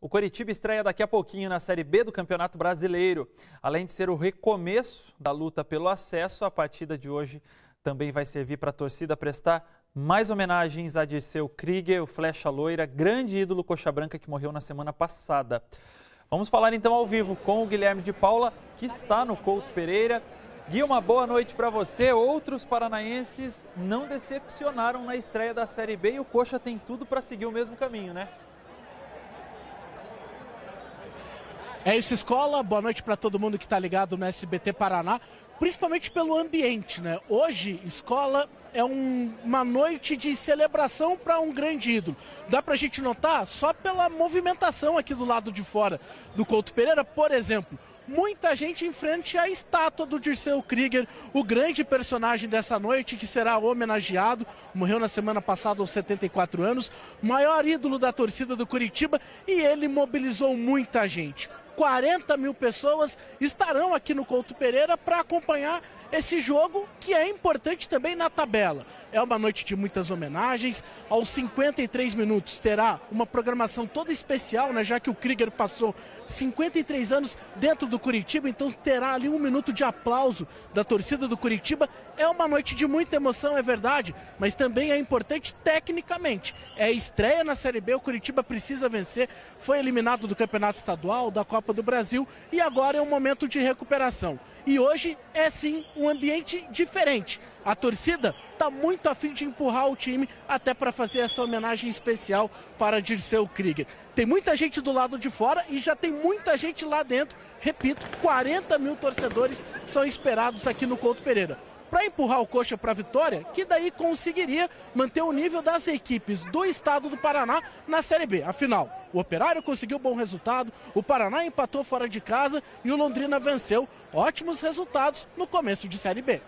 O Coritiba estreia daqui a pouquinho na Série B do Campeonato Brasileiro. Além de ser o recomeço da luta pelo acesso, a partida de hoje também vai servir para a torcida prestar mais homenagens a Dirceu Krüger, o Flecha Loira, grande ídolo coxa branca que morreu na semana passada. Vamos falar então ao vivo com o Guilherme de Paula, que está no Couto Pereira. Gui, uma boa noite para você. Outros paranaenses não decepcionaram na estreia da Série B e o Coxa tem tudo para seguir o mesmo caminho, né? É isso, Escola. Boa noite para todo mundo que está ligado no SBT Paraná, principalmente pelo ambiente, né? Hoje, Escola, é uma noite de celebração para um grande ídolo. Dá para a gente notar só pela movimentação aqui do lado de fora do Couto Pereira, por exemplo. Muita gente em frente à estátua do Dirceu Krüger, o grande personagem dessa noite, que será homenageado. Morreu na semana passada aos 74 anos, maior ídolo da torcida do Coritiba, e ele mobilizou muita gente. 40 mil pessoas estarão aqui no Couto Pereira para acompanhar esse jogo, que é importante também na tabela. É uma noite de muitas homenagens. Aos 53 minutos terá uma programação toda especial, né? Já que o Krüger passou 53 anos dentro do Coritiba, então terá ali um minuto de aplauso da torcida do Coritiba. É uma noite de muita emoção, é verdade, mas também é importante tecnicamente. É estreia na Série B, o Coritiba precisa vencer. Foi eliminado do Campeonato Estadual, da Copa do Brasil, e agora é um momento de recuperação. E hoje é sim um ambiente diferente. A torcida está muito a fim de empurrar o time até para fazer essa homenagem especial para Dirceu Krüger. Tem muita gente do lado de fora e já tem muita gente lá dentro. Repito, 40 mil torcedores são esperados aqui no Couto Pereira para empurrar o Coxa para a vitória, que daí conseguiria manter o nível das equipes do estado do Paraná na Série B. Afinal, o Operário conseguiu bom resultado, o Paraná empatou fora de casa e o Londrina venceu. Ótimos resultados no começo de Série B.